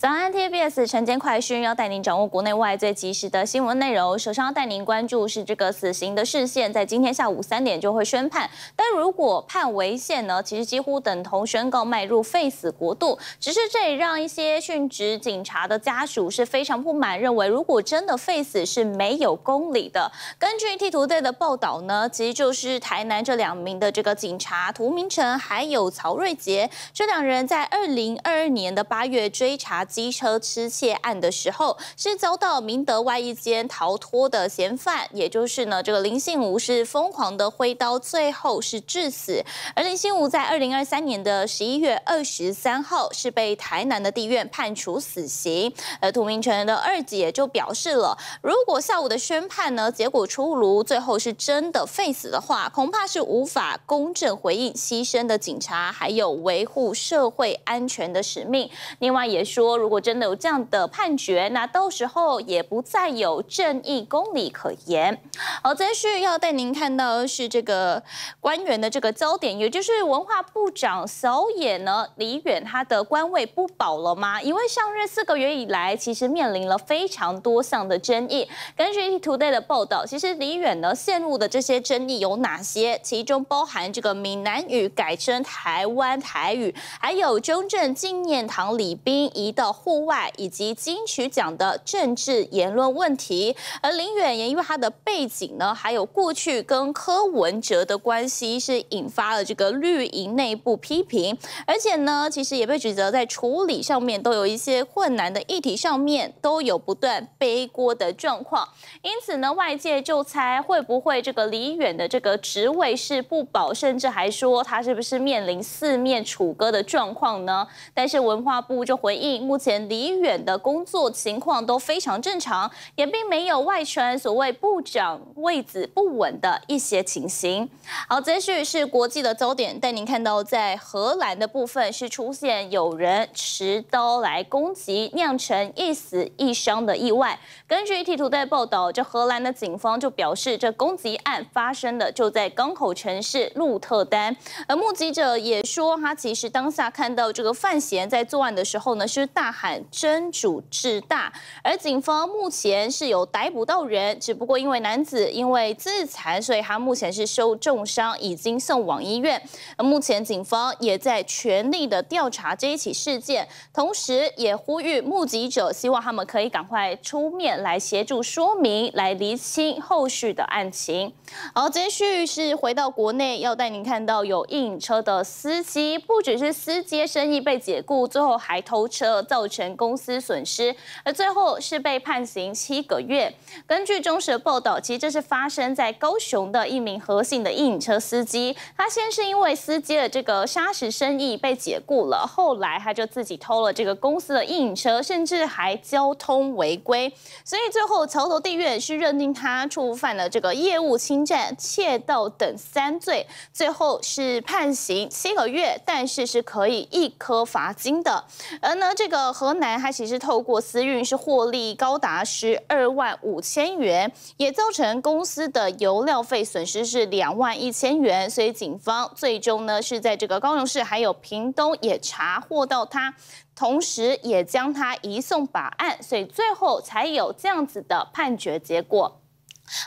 早安 ，TBS 晨间快讯要带您掌握国内外最及时的新闻内容。首先要带您关注是这个死刑的释宪，在今天下午3点就会宣判。但如果判违宪呢，其实几乎等同宣告迈入废死国度。只是这也让一些殉职警察的家属是非常不满，认为如果真的废死是没有公理的。根据TToday的报道呢，其实就是台南这2名的这个警察涂明成还有曹瑞杰，这2人在2022年的8月追查机车失窃案的时候，是遭到明德外一间逃脱的嫌犯，也就是呢这个林信吾是疯狂的挥刀，最后是致死。而林信吾在2023年的11月23号是被台南的地院判处死刑。而涂明成的2姐就表示了，如果下午的宣判呢结果出炉，最后是真的废死的话，恐怕是无法公正回应牺牲的警察，还有维护社会安全的使命。另外也说，如果真的有这样的判决，那到时候也不再有正义公理可言。好，接续要带您看到的是这个官员的这个焦点，也就是文化部长小野呢李远，他的官位不保了吗？因为上任4个月以来，其实面临了非常多项的争议。根据TToday的报道，其实李远呢陷入的这些争议有哪些？其中包含这个闽南语改称台湾台语，还有中正纪念堂礼宾移到户外，以及金曲奖的政治言论问题。而林远也因为他的背景呢，还有过去跟柯文哲的关系，是引发了这个绿营内部批评，而且呢其实也被指责在处理上面都有一些困难的议题上面都有不断背锅的状况。因此呢外界就猜会不会这个李远的这个职位是不保，甚至还说他是不是面临4面楚歌的状况呢？但是文化部就回应，目前李远的工作情况都非常正常，也并没有外传所谓部长位子不稳的一些情形。好，接续是国际的焦点，带您看到在荷兰的部分是出现有人持刀来攻击，酿成1死1伤的意外。根据TToday报道，这荷兰的警方就表示，这攻击案发生的就在港口城市鹿特丹，而目击者也说，他其实当下看到这个犯嫌在作案的时候呢是大喊真主至大，而警方目前是有逮捕到人，只不过因为男子因为自残，所以他目前是受重伤，已经送往医院。而目前警方也在全力的调查这一起事件，同时也呼吁目击者，希望他们可以赶快出面来协助说明，来厘清后续的案情。好，接续是回到国内，要带您看到有一影车的司机，不只是司机生意被解雇，最后还偷车，造成公司损失，而最后是被判刑7个月。根据中时的报道，其实这是发生在高雄的一名何姓的一影车司机，他先是因为司机的这个砂石生意被解雇了，后来他就自己偷了这个公司的一影车，甚至还交通违规，所以最后桥头地院是认定他触犯了这个业务侵占、窃盗等3罪，最后是判刑7个月，但是是可以1颗罚金的。而呢这个河南它其实透过私运是获利高达12万5千元，也造成公司的油料费损失是2万1千元，所以警方最终呢是在这个高雄市还有屏东也查获到他，同时也将他移送法案，所以最后才有这样子的判决结果。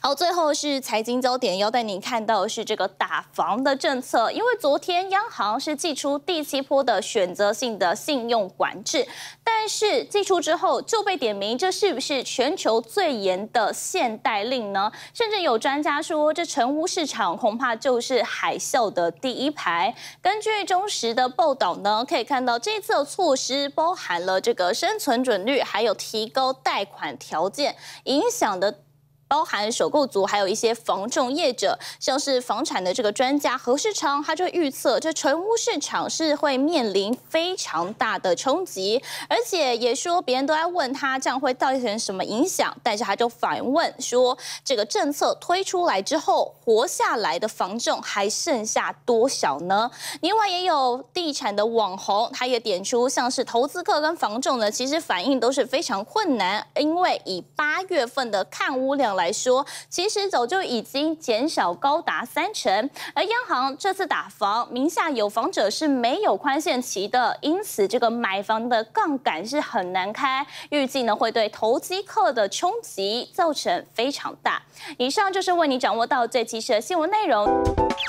好，最后是财经焦点，要带您看到的是这个打房的政策，因为昨天央行是祭出第7波的选择性的信用管制，但是祭出之后就被点名，这是不是全球最严的限贷令呢？甚至有专家说，这成屋市场恐怕就是海啸的第1排。根据中时的报道呢，可以看到这次的措施包含了这个生存准率，还有提高贷款条件，影响的包含首购族，还有一些房仲业者。像是房产的这个专家何世昌，他就预测这成屋市场是会面临非常大的冲击，而且也说别人都在问他这样会造成什么影响，但是他就反问说，这个政策推出来之后，活下来的房仲还剩下多少呢？另外也有地产的网红，他也点出，像是投资客跟房仲呢，其实反应都是非常困难，因为以8月份的看屋量来来说，其实早就已经减少高达30%。而央行这次打房，名下有房者是没有宽限期的，因此这个买房的杠杆是很难开，预计呢会对投机客的冲击造成非常大。以上就是为你掌握到最及时的新闻内容。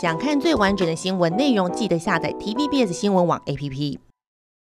想看最完整的新闻内容，记得下载 TVBS 新闻网 APP。